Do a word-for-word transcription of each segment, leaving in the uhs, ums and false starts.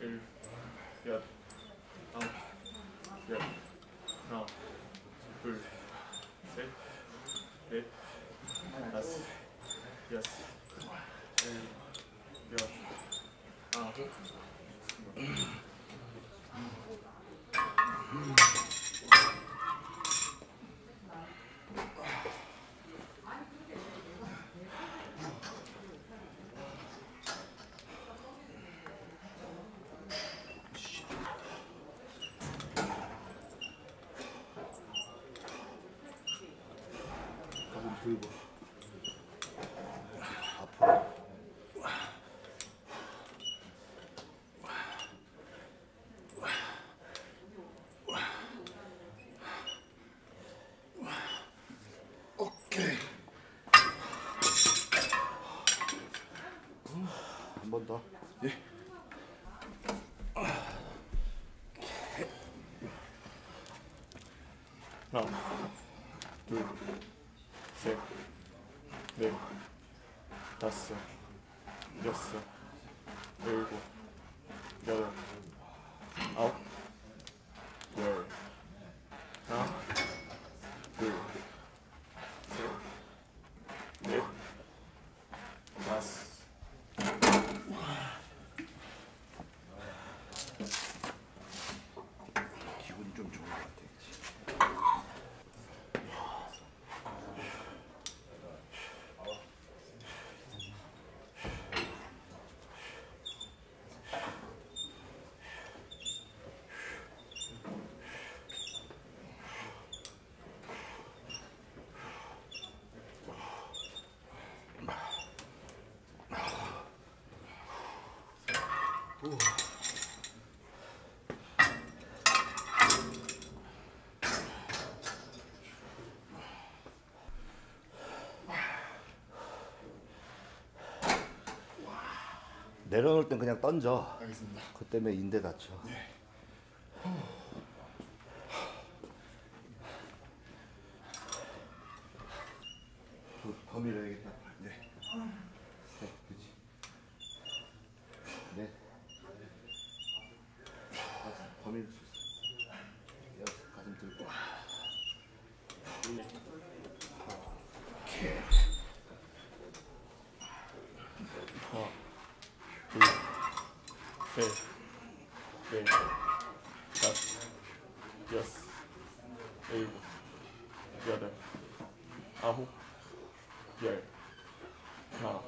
일, 열. 아, 열, 하나, 둘, 셋, 넷, 다섯, 여섯, 일곱, 열, 아홉, 그리고 앞으로 오케이. 한 번 더. 예. 하나, 둘, 셋, 넷, 다섯, 여섯, 일곱, 여덟, 아홉, 열, 하나, 둘, 셋, 넷, 다섯. 기분이 좀 좋은 것 같아. 내려놓을 땐 그냥 던져. 알겠습니다. 그 때문에 인대 다쳐. 네. 더 밀어야겠다. 네. 네, 그렇지. 더 밀을 수 있어. 가슴 들고. 오케이. 하나, 둘, 셋, 넷, 다섯, 여섯, 일곱, 여덟, 아홉, 열. 하나,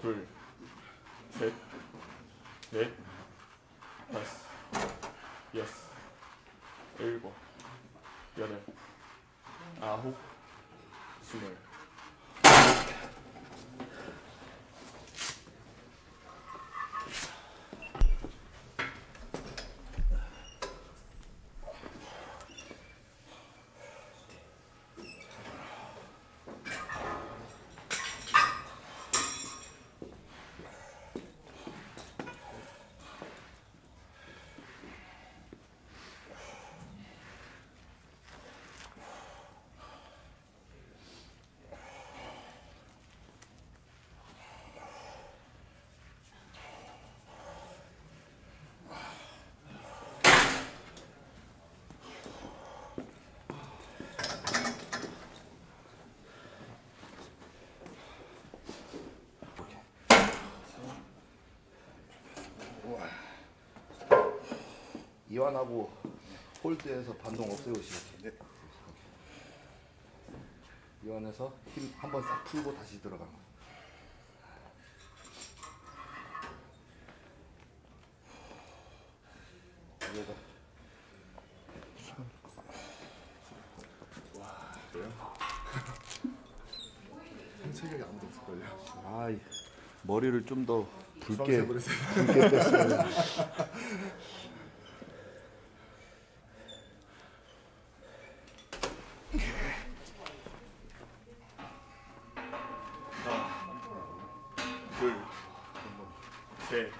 둘, 셋, 넷, 다섯, 여섯, 일곱, 여덟, 아홉, 스물. 이완하고 홀드에서 반동 없애오시겠지. 네. 이완해서 힘 한번 싹 풀고 다시 들어가는 거. 여기서. 와, 그래요? 체격이 아무도 없을걸요. 아, 머리를 좀 더 붉게 붉게 뺐어요. 셋,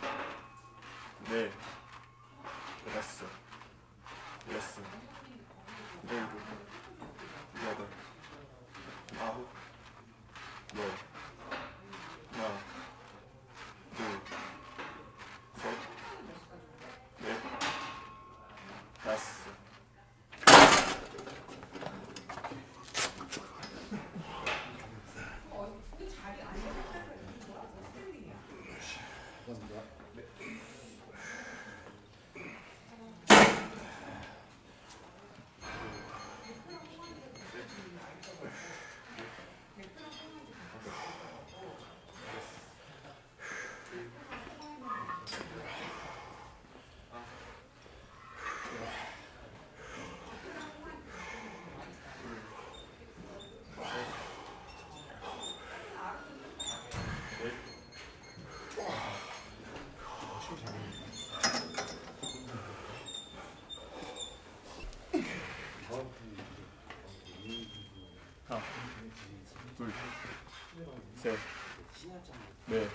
넷,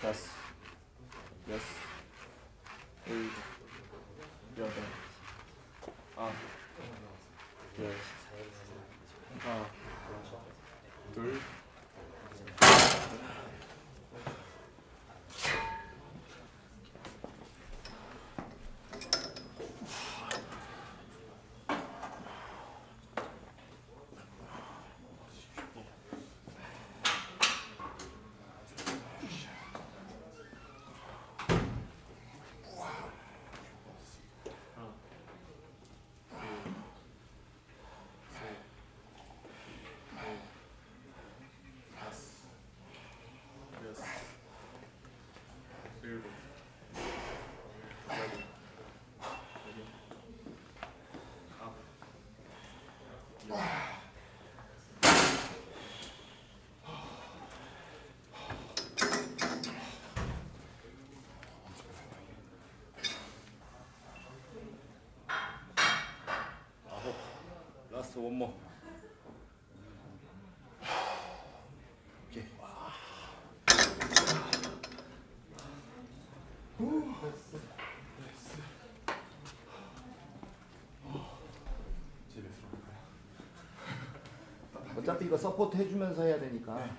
다섯, 여섯, 일곱, 여덟, 아홉, 열, 하나, 둘, 셋, 넷, 다섯. 둘, 셋, 넷, 다섯, 여섯, 일곱, 여덟, 아홉, 열, 하나, 둘, 라스트 원모. 오케이. 어차피 이거 서포트 해주면서 해야 되니까. 네.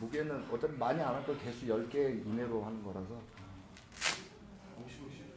무게는 어차피 많이 안 할 걸 개수 열 개 이내로 하는 거라서. 오십, 오십.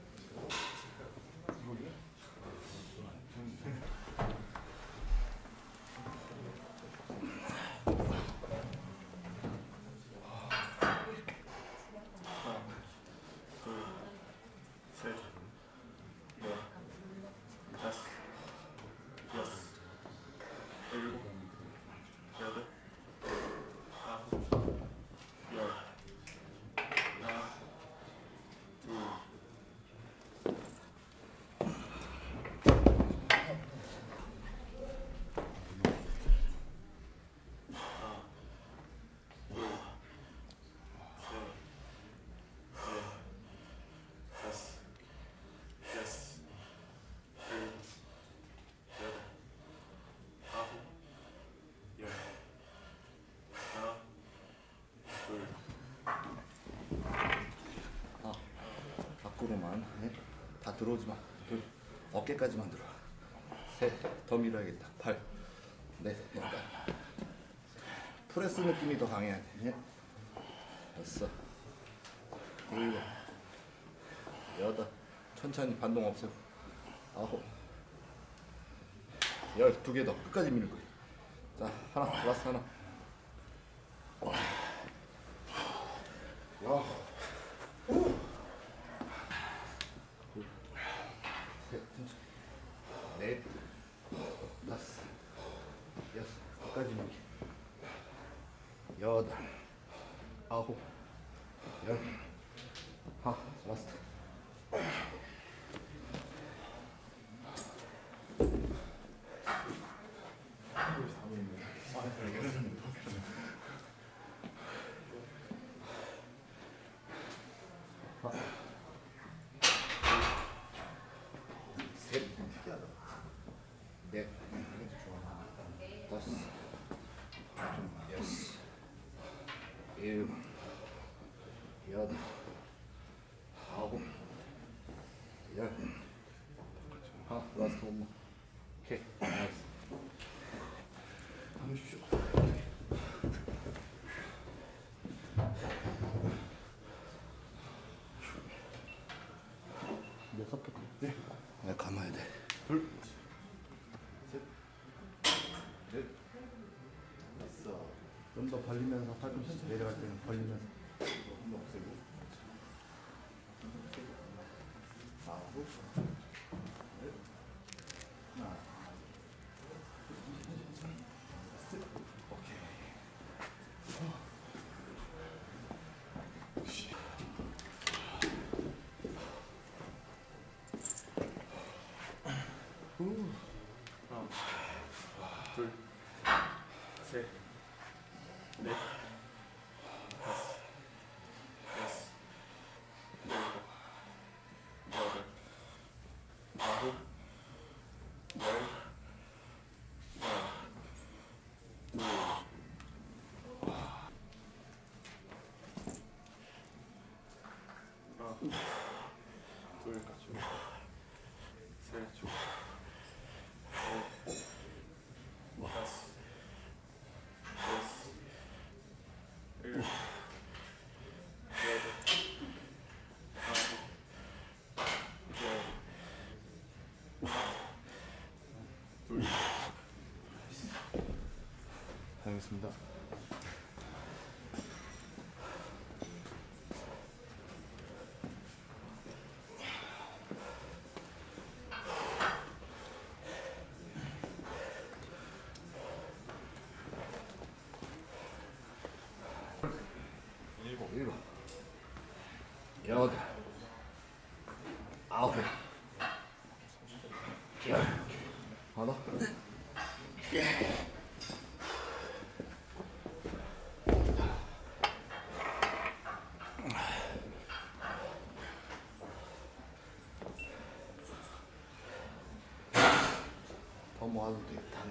거꾸로만 해. 다 들어오지 마. 둘, 어깨까지만 들어와. 셋, 더 밀어야겠다. 팔, 넷, 약간. 프레스 느낌이 더 강해야 돼. 여섯, 일곱, 여덟, 천천히 반동 없애고. 아홉, 열, 두 개 더. 끝까지 밀 거야. 자, 하나, 라스트 하나. 와. 오. 둘, 셋, 넷, 다섯, 여섯, 끝까지 밀게. 여덟, 아홉, 열, 하, 라스트. 네, 감아야 돼. 둘, 셋, 넷, 다섯. 좀 더 벌리면서 팔꿈치 내려갈 때는 벌리면서 한번 없애고. 아홉, 넷, 하나, 셋, 오케이. 다녀오겠습니다. 일곱, 일곱, 여덟, 아홉, 열, 하나. 모아도 되겠다.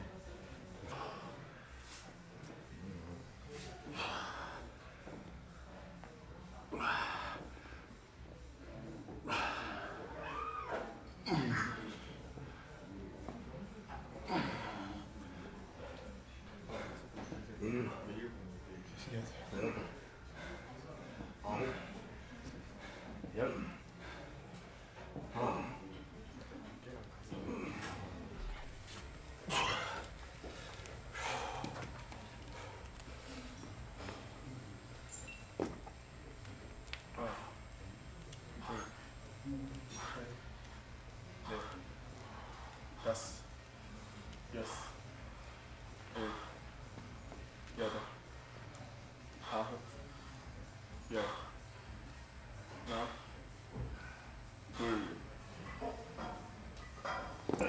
다섯, 여섯, 일곱, 여덟, 아홉, 열, 하나, 둘. Yeah.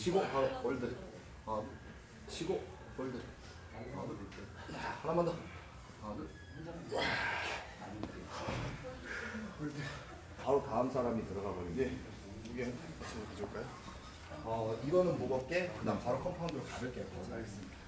치고 바로 홀드. 하나, 치고 홀드. 하나, 둘, 셋. 하나만 더. 하나, 둘. 홀드. 바로 다음 사람이 들어가 버리는데 이게 무슨 가져올까요? 어, 이거는 무겁게, 그다음 바로 컴파운드로 가볍게 해서 하겠습니다.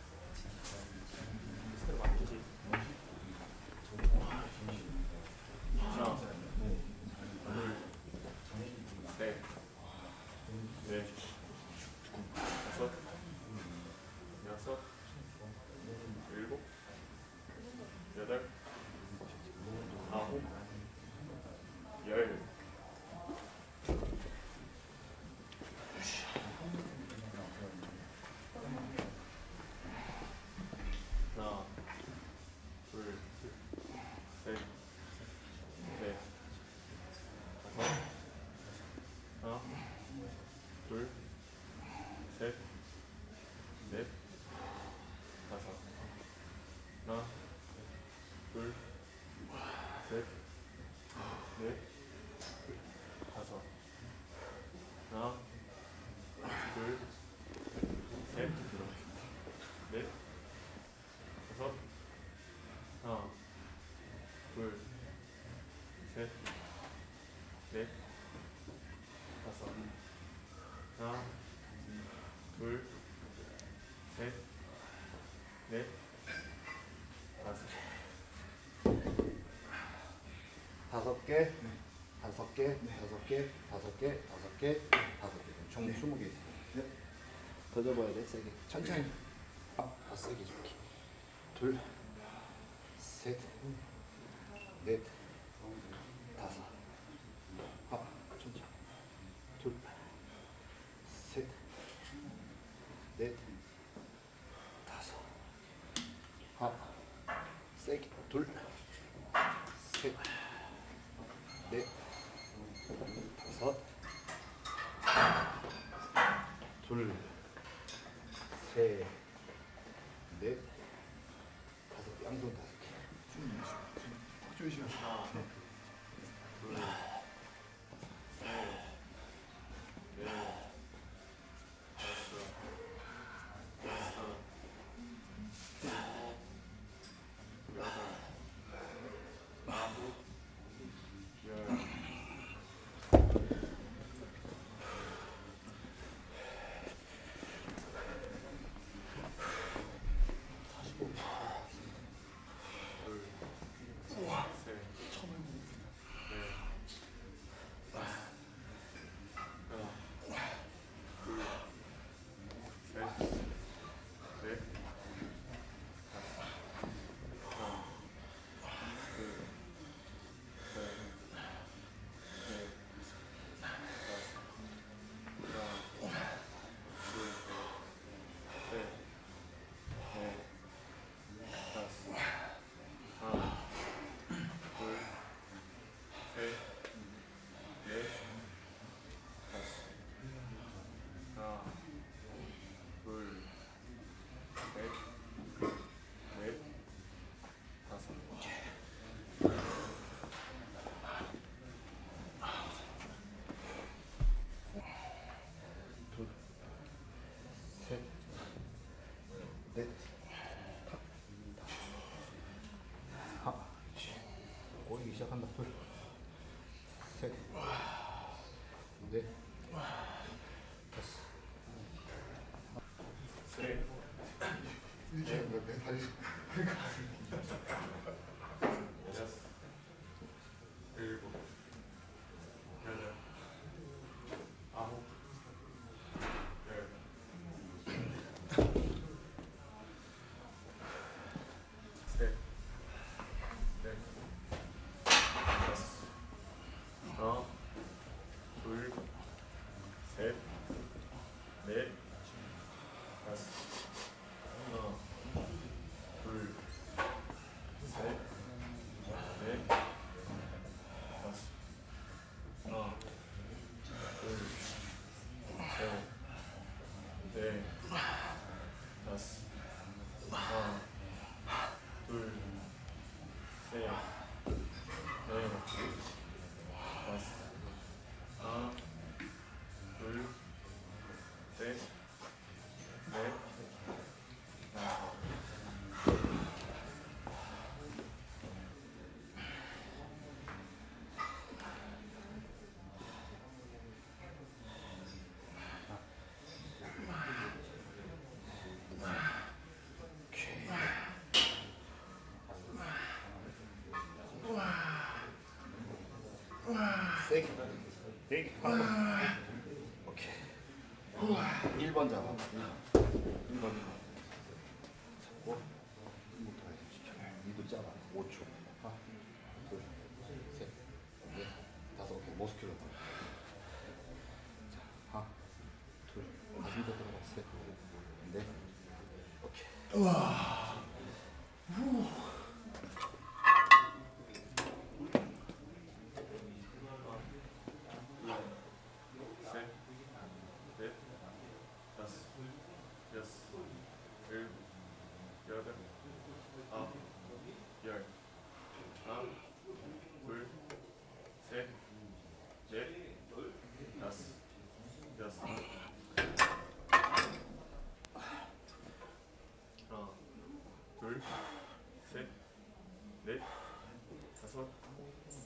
다섯 개, 다섯 개, 다섯 개, 다섯 개, 다섯 개, 다섯 개. 총 스무 개. 더 접어야 돼, 세게. 천천히. 더 세게 줄게. 둘, 셋, 넷, 다섯. 아, 천천히. 둘, 셋, 넷, 다섯. 아, 세게. 둘, 셋. 넷, 다섯, 둘, 셋, 넷, 다섯 개, 양손 다섯 개. 숨 쉬어. 하나, 둘, 셋, 넷, 다섯, 여섯, 여덟, 아홉. 시작한다. 둘, 셋, 넷, 다섯, 셋, 넷, 다섯, 일곱, 여덟, 아홉, 열. Thank you. 오케이. 일 번 잡아. 일 번. 잡고. 이도 잡아. 오 초. 하나, 둘, 셋, 넷, 다섯. 오케이. 모스킬로. 자, 하나, 둘, 가슴 더 들어가. 셋, 넷. 오케이. 우와. 후.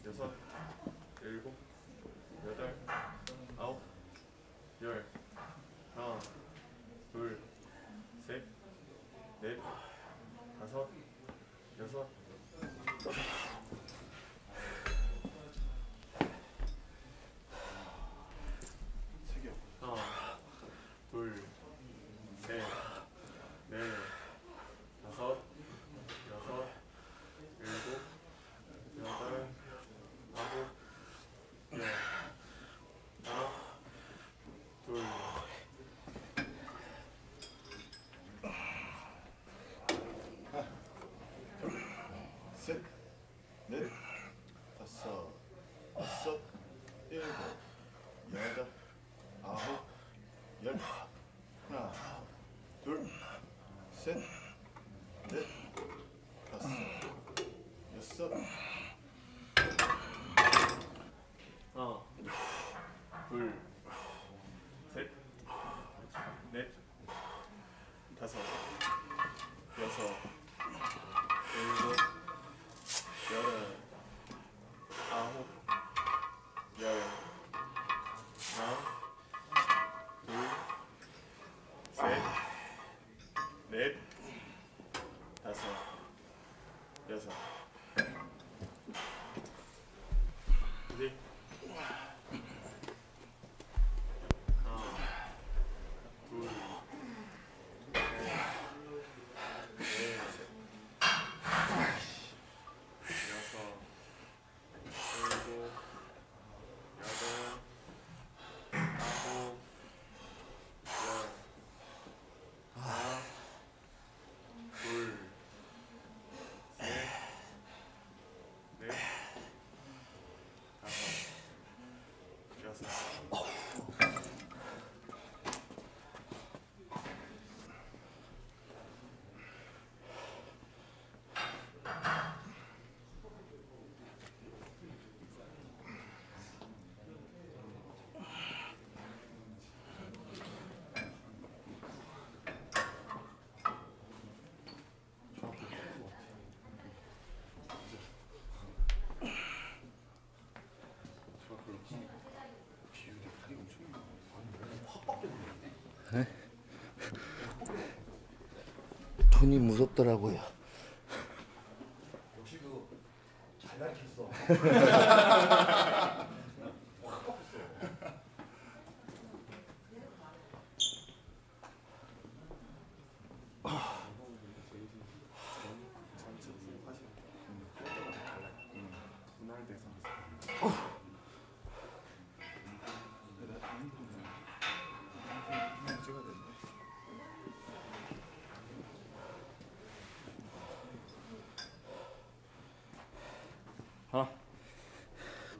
여섯, 일곱, 여덟, 아홉, 열, 하나, 둘, 셋, 넷, 다섯, 여섯, 하나, 둘, 셋, 넷, 다섯, 여섯, 일곱, 여덟. 셋, 넷, 다섯, 여섯, 일곱, 여덟, 아홉, 열, 하나, 둘, 셋, 넷, 다섯, 여섯, 하나, 둘, 셋, 넷, 다섯, 여섯, 일곱. 열, 아홉, 열, 하나, 둘, 셋, 넷, 다섯, 여섯, 네, 하나, 둘, 돈이 무섭더라고요. 역시도 잘 가르쳤어. 하나,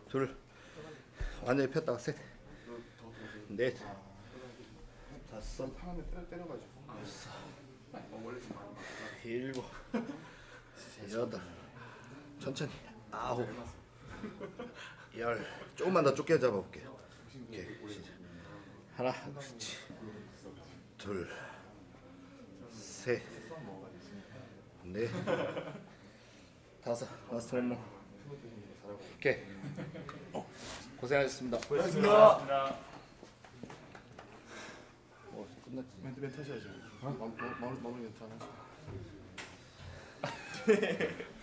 둘, 완전히 폈다가 셋, 넷, 다섯, 여섯, 일곱, 여덟, 천천히, 아홉, 열, 조금만 더 좁게 잡아볼게요. 하나, 둘, 셋, 넷, 다섯, 라스트 한 번. 오케이. 어, 고생하셨습니다. 고생하셨습니다. 어, 끝났지. 멘트 멘트 하셔야죠. 마무리 마무리 괜찮아.